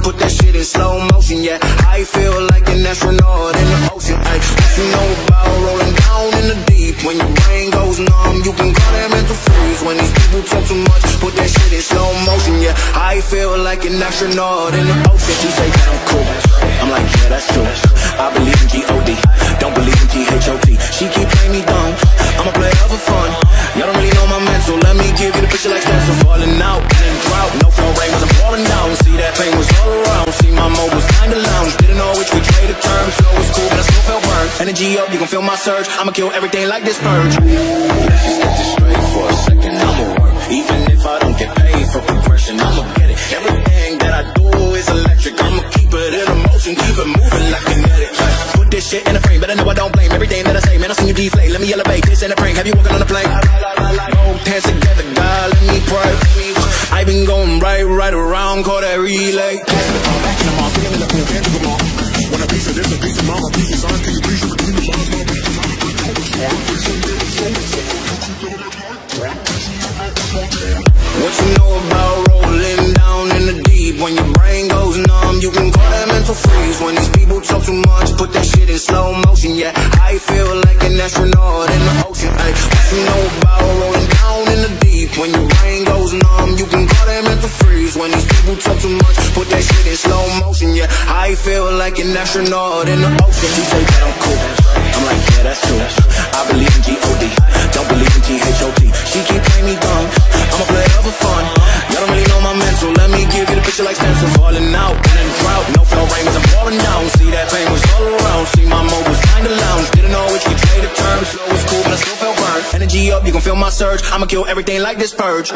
put that shit in slow motion, yeah. I feel like an astronaut in the ocean. Ay, what you know about rolling down in the deep? When your brain goes numb, you can call that mental freeze. When these people talk too much, put that shit in slow motion, yeah. I feel like an astronaut in the ocean. She say that I'm cool, I'm like, yeah, that's true. I believe in G-O-D, don't believe in T-H-O-T. She keep playing me dumb, I'm a player for fun. Y'all don't really know my mental, let me give you the picture like that. So falling out, and in drought, no flow rain wasn't falling down. See that pain was all around, see my mode was kinda lounge. Didn't know which which way to turn, so it was cool, but I still felt burned. Energy up, you gon' feel my surge, I'ma kill everything like this purge. Let's just get this straight for a second, I'ma work. Even if I don't get paid for progression, I'ma get it. Everything that I do is electric, I'ma keep it in a motion, keep it moving like kinetic. Put this shit in a frame, but I know I don't blame everything that I say. Man, I seen you deflate, let me elevate, this ain't a prank. Have you walking on a plane? Both hands together, God, let me pray. I been going right around, call that relay. Pass the ball back in the mall, feeling it up in the bed to the mall. When a piece of this, a piece of mama, a piece of sign, can you please you between the lines, no piece of mama, no piece of mama. What you know about rolling down in the deep? When your brain goes numb, you can call that mental freeze. When these people talk too much, put that shit in slow motion, yeah. I feel like an astronaut in the ocean, ay. What you know about rolling down in the deep? When your brain goes numb, you can call that mental freeze. When these people talk too much, put that shit in slow motion, yeah. I feel like an astronaut in the ocean. You say that I'm cool, I'm like, yeah, that's true. I believe in G-O-D, don't believe in T-H-O-T. She keep playing me dumb, I'm a player for fun. Y'all don't really know my mental, let me give you the picture like stencil. Falling out, and in drought, no flow rain wasn't falling down. See that pain was all around, see my mode was kinda lounge. Didn't know which which way to turn, slow was cool, but I still felt burned. Energy up, you can feel my surge, I'ma kill everything like this purge.